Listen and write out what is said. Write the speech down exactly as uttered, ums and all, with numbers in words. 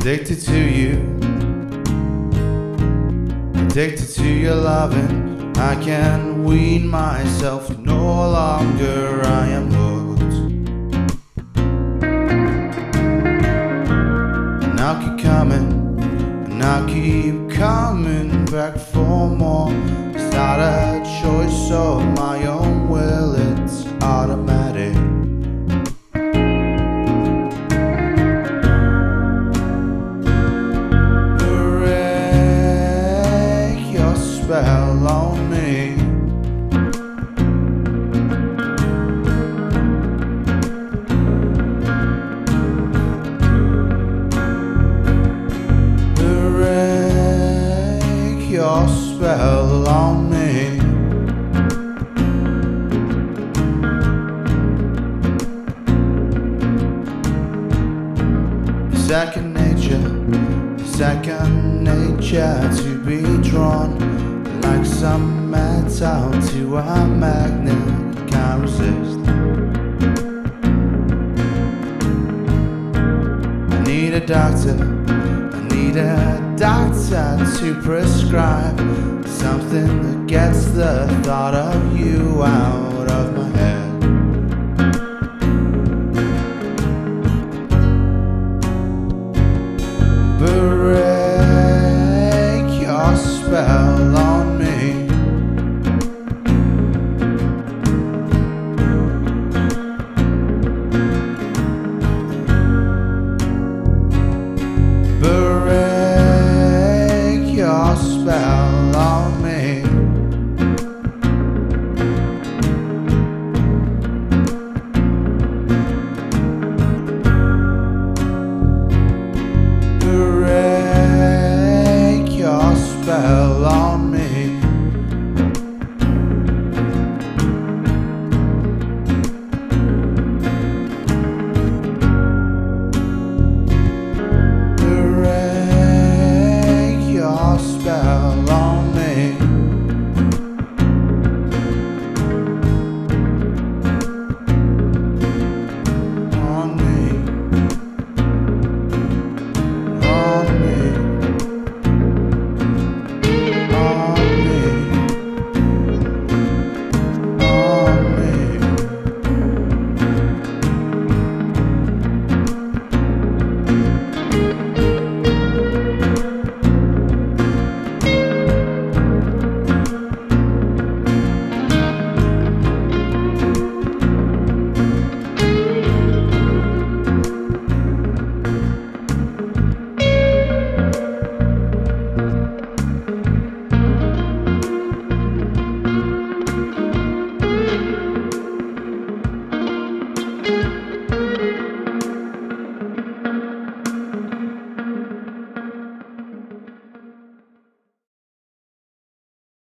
Addicted to you, addicted to your loving. I can't wean myself, no longer I am hooked. And I'll keep coming, and I'll keep coming back for more. It's not a choice of my own will, it's automatic. Spell on me. Break your spell on me. Second nature, second nature to be drawn. Like some metal to a magnet, can't resist. I need a doctor, I need a doctor to prescribe something that gets the thought of you out of my head.